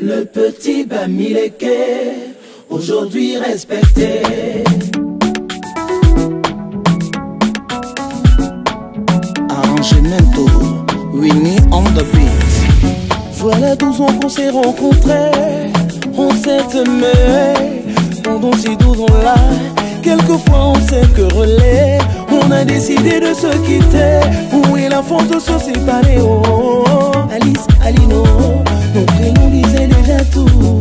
Le petit Bamileke, aujourd'hui respecté. Arrangement, Winnie on the beat. Voilà 12 ans qu'on s'est rencontrés, on s'est aimé. Pendant ces 12 ans-là, quelquefois on s'est querellé. On a décidé de se quitter, où est la faute de se séparer? Oh, Alice, Alino, nos prénoms disaient déjà tout.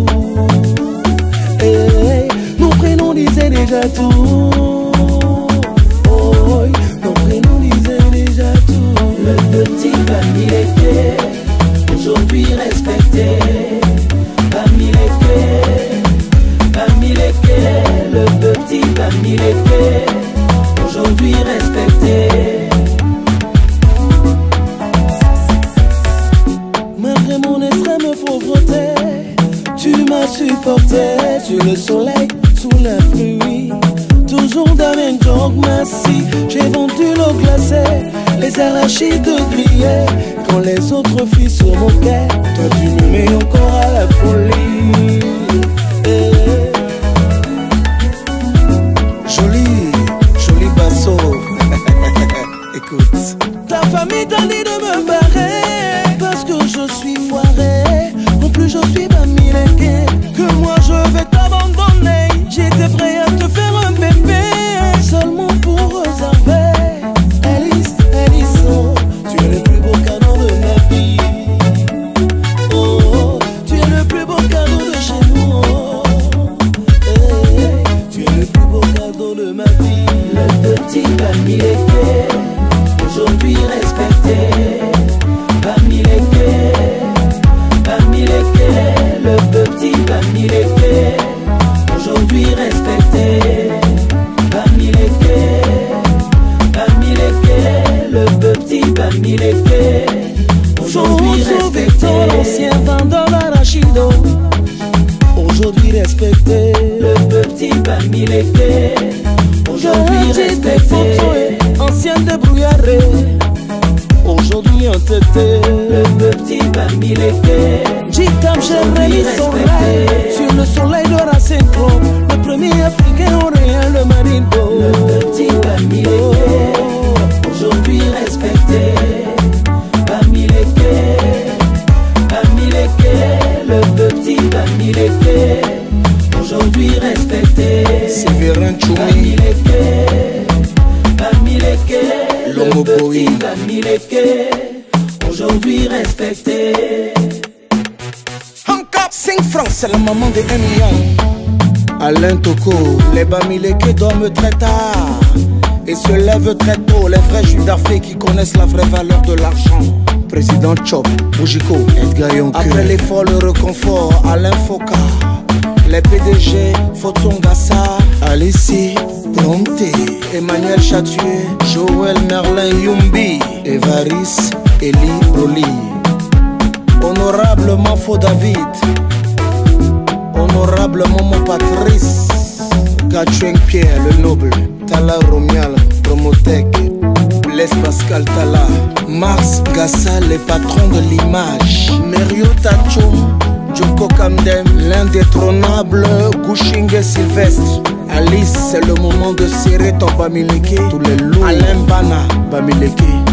Hey, nos prénoms disaient déjà tout. Oh, nos prénoms disaient déjà tout. Le petit Bamileke, aujourd'hui respecté. Bamileke, Bamileke, le petit Bamileke, aujourd'hui respecté. Malgré mon extrême pauvreté, tu m'as supporté. Sur le soleil, sous la pluie, toujours d'Alain Tocco merci. J'ai vendu l'eau glacée, les arachides grillées. Quand les autres filles se moquaient, toi tu me mets encore à la folie. Écoute. Ta famille t'a dit de me barrer parce que je suis foiré. En plus je suis Bamileke, que moi je vais t'abandonner. J'étais prêt à te faire un bébé seulement pour réserver. Alice, Alice, oh, tu es le plus beau cadeau de ma vie. Oh, oh, tu es le plus beau cadeau de chez nous. Oh, hey, hey, tu es le plus beau cadeau de ma vie. Le petit Bamileke, aujourd'hui respecté. Bamileke, Bamileke, le petit Bamileke, aujourd'hui respecté. Bamileke, Bamileke, le petit Bamileke, aujourd'hui respecté. L'ancien vendeur d'arachido, aujourd'hui respecté. Le petit Bamileke, aujourd'hui respecté. Ancien débrouillaré, aujourd'hui entêté. Le petit Bamileke, Jitam Jérémy Soleil. Sur le soleil d'Ora Centro, le premier africain orient le marido. Le petit Bamileke, aujourd'hui respecté. Bamileke, Bamileke, le petit Bamileke, aujourd'hui respecté. Séverin Tchoumi, le petit Bamileke, aujourd'hui respecté. Encore 5 francs, c'est la maman de 1 million. Alain Tocco, les Bamileke dorment très tard et se lèvent très tôt. Les vrais juifs d'Afrique qui connaissent la vraie valeur de l'argent. Président Chop Bougico, Edgar Yonke. Après l'effort, le réconfort, Alain Focard. Les PDG, Fauton Gassa, Alessi, Pronté, Emmanuel Chathué, Joël Merlin, Yumbi, Evaris, Elie, Oli. Honorablement faux David, honorablement mon Patrice, Gatchuung Pierre le noble, Tala Romial, Promotec, Pascal Tala, Max Gassa, les patrons de l'image, Merio Tatto, Junko Kamdem, l'indétrônable Gushing et Sylvestre. Alice, c'est le moment de serrer ton Bamileke. Tous les loups, Alembana, Bamileke.